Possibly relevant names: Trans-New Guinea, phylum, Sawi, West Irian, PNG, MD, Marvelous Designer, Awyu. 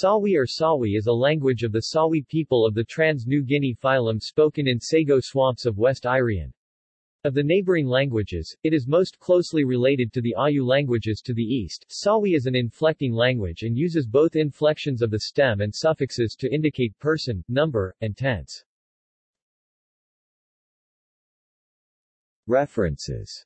Sawi or Sawi is a language of the Sawi people of the Trans-New Guinea phylum spoken in sago swamps of West Irian. Of the neighboring languages, it is most closely related to the Awyu languages to the east. Sawi is an inflecting language and uses both inflections of the stem and suffixes to indicate person, number, and tense. References